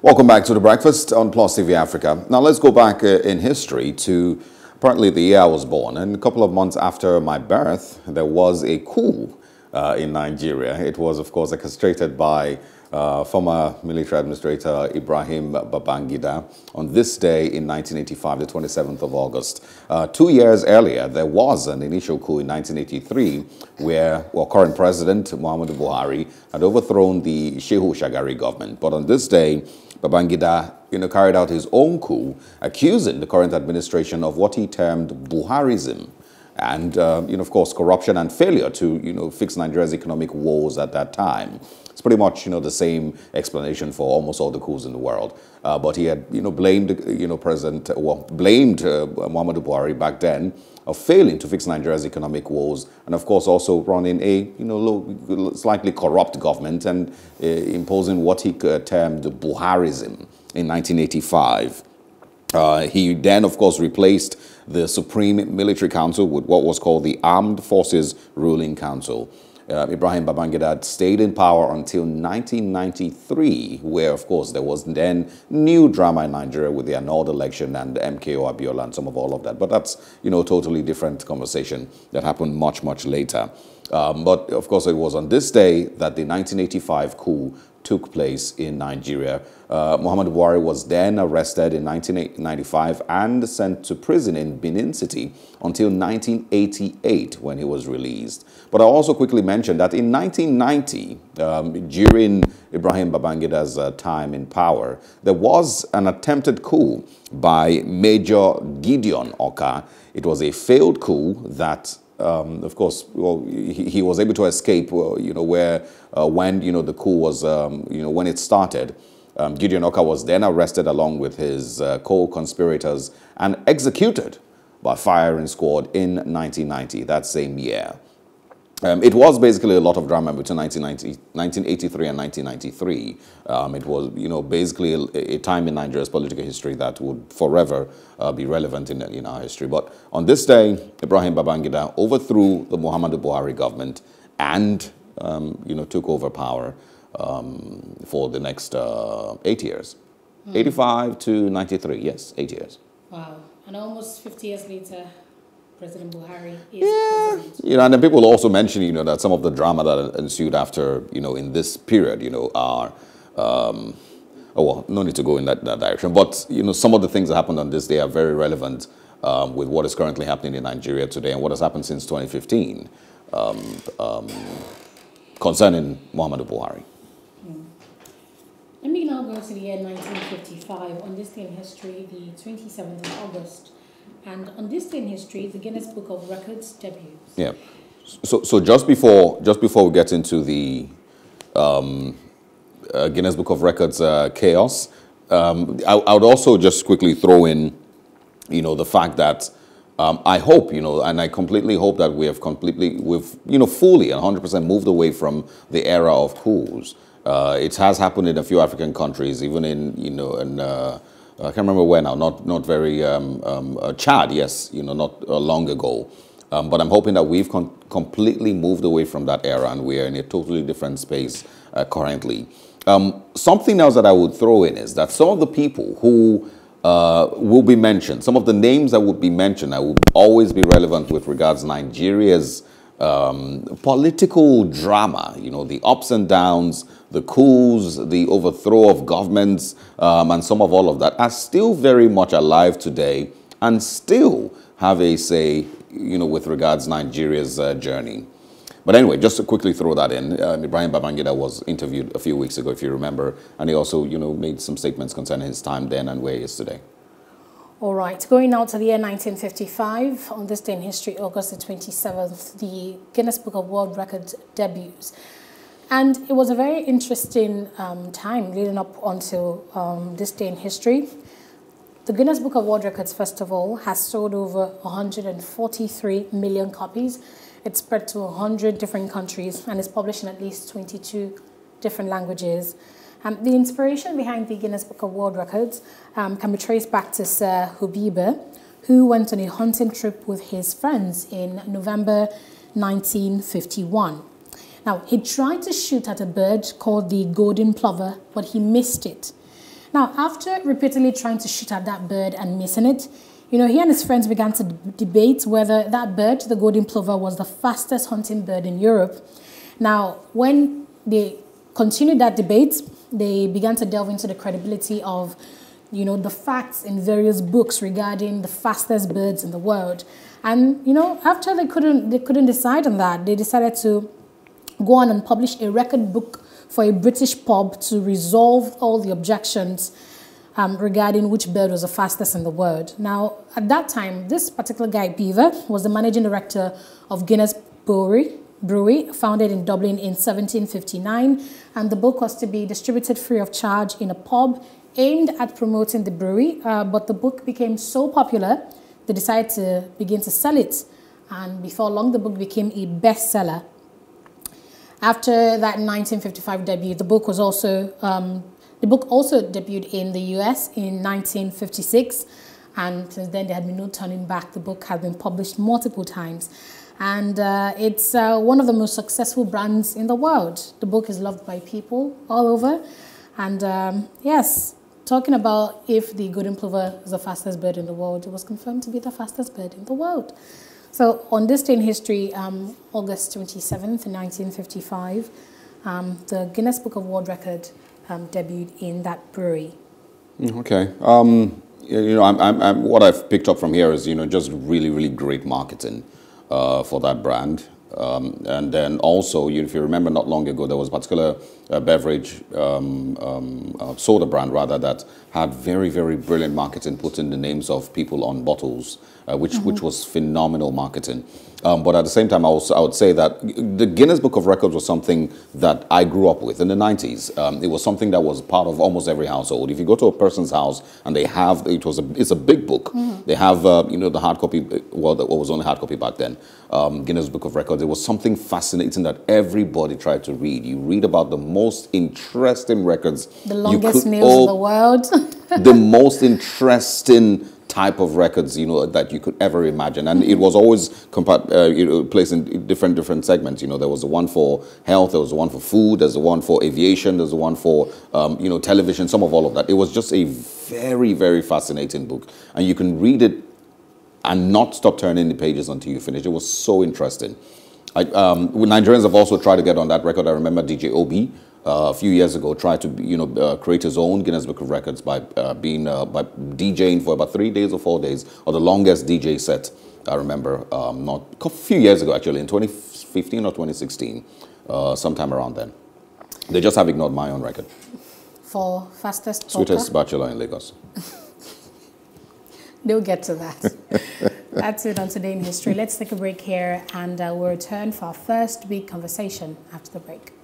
Welcome back to The Breakfast on Plus TV Africa. Now let's go back in history to apparently the year I was born. And a couple of months after my birth, there was a coup in Nigeria. It was, of course, orchestrated by former military administrator Ibrahim Babangida on this day in 1985, the 27th of August. 2 years earlier, there was an initial coup in 1983 where current president Muhammadu Buhari had overthrown the Shehu Shagari government. But on this day, Babangida carried out his own coup, accusing the current administration of what he termed Buharism. And, of course, corruption and failure to, fix Nigeria's economic woes at that time. It's pretty much, the same explanation for almost all the coups in the world. But he had, blamed, blamed Muhammadu Buhari back then of failing to fix Nigeria's economic woes. And, of course, also running a, slightly corrupt government and imposing what he termed Buharism in 1985. He then, of course, replaced the Supreme Military Council with what was called the Armed Forces Ruling Council. Ibrahim Babangida stayed in power until 1993, where, of course, there was then new drama in Nigeria with the annulled election and MKO Abiola and all of that. But that's, a totally different conversation that happened much, much later. But, of course, it was on this day that the 1985 coup took place in Nigeria. Muhammadu Buhari was then arrested in 1995 and sent to prison in Benin City until 1988 when he was released. But I also quickly mentioned that in 1990, during Ibrahim Babangida's time in power, there was an attempted coup by Major Gideon Oka. It was a failed coup that of course, he was able to escape, where when, the coup was, when it started. Gideon Oka was then arrested along with his co-conspirators and executed by firing squad in 1990, that same year. It was basically a lot of drama between 1983 and 1993. It was, basically a time in Nigeria's political history that would forever be relevant in our history. But on this day, Ibrahim Babangida overthrew the Muhammadu Buhari government and, took over power for the next 8 years. 85 to 93, yes, 8 years. Wow, and almost 50 years later, President Buhari is president. And then people also mention, that some of the drama that ensued after, in this period, are, no need to go in that direction. But, some of the things that happened on this day are very relevant with what is currently happening in Nigeria today and what has happened since 2015 concerning Muhammadu Buhari. Let me now go to the year 1955. On this day in history, the 27th of August. And on this day in history, the Guinness Book of Records debuts. Yeah. So just before we get into the Guinness Book of Records chaos, I would also just quickly throw in, the fact that I hope, and I completely hope that we have fully 100% moved away from the era of coups. It has happened in a few African countries, even in, I can't remember where now, not very, Chad, yes, not long ago. But I'm hoping that we've completely moved away from that era and we are in a totally different space currently. Something else that I would throw in is that some of the people who will be mentioned, some of the names that would be mentioned that will always be relevant with regards to Nigeria's political drama, the ups and downs, the coups, the overthrow of governments, and all of that are still very much alive today and still have a say, with regards to Nigeria's journey. But anyway, just to quickly throw that in, Ibrahim Babangida was interviewed a few weeks ago, if you remember, and he also, made some statements concerning his time then and where he is today. All right, going now to the year 1955, on this day in history, August the 27th, the Guinness Book of World Records debuts. And it was a very interesting time leading up until this day in history. The Guinness Book of World Records, first of all, has sold over 143 million copies. It's spread to 100 different countries and is published in at least 22 different languages. The inspiration behind the Guinness Book of World Records can be traced back to Sir Hugh Beaver, who went on a hunting trip with his friends in November 1951. Now, he tried to shoot at a bird called the golden plover, but he missed it. Now, after repeatedly trying to shoot at that bird and missing it, he and his friends began to debate whether that bird, the golden plover, was the fastest hunting bird in Europe. Now, when they continued that debate, they began to delve into the credibility of, the facts in various books regarding the fastest birds in the world. And, after they couldn't decide on that, they decided to go on and publish a record book for a British pub to resolve all the objections regarding which bird was the fastest in the world. Now, at that time, this particular guy, Beaver, was the managing director of Guinness Brewery, founded in Dublin in 1759, and the book was to be distributed free of charge in a pub aimed at promoting the brewery, but the book became so popular, they decided to begin to sell it, and before long, the book became a bestseller. After that 1955 debut, the book was also debuted in the US in 1956, and since then there had been no turning back. The book had been published multiple times, and it's one of the most successful brands in the world. The book is loved by people all over, and yes, talking about if the golden plover is the fastest bird in the world, it was confirmed to be the fastest bird in the world. So on this day in history, August 27th, 1955, the Guinness Book of World Records debuted in that brewery. Okay. What I've picked up from here is, just really, really great marketing for that brand. And then also, if you remember not long ago, there was a particular beverage soda brand, rather, that had very, very brilliant marketing, putting the names of people on bottles, which was phenomenal marketing. But at the same time, I would say that the Guinness Book of Records was something that I grew up with in the 90s. It was something that was part of almost every household. If you go to a person's house and they have, it's a big book. Mm-hmm. They have, the hard copy, well, what was only hard copy back then, Guinness Book of Records. It was something fascinating that everybody tried to read. You read about the most interesting records. The longest nails in the world. The most interesting type of records, that you could ever imagine. And it was always placed in different segments. There was the one for health, there was the one for food, there's the one for aviation, there's the one for, television, some of all of that. It was just a very, very fascinating book. And you can read it and not stop turning the pages until you finish. It was so interesting. Nigerians have also tried to get on that record. I remember DJ Obi a few years ago tried to create his own Guinness Book of Records by by DJing for about 3 days or 4 days, or the longest DJ set. I remember not a few years ago, actually in 2015 or 2016, sometime around then. They just have ignored my own record for fastest sweetest bachelor in Lagos. They'll get to that. That's it on Today in History. Let's take a break here, and we'll return for our first big conversation after the break.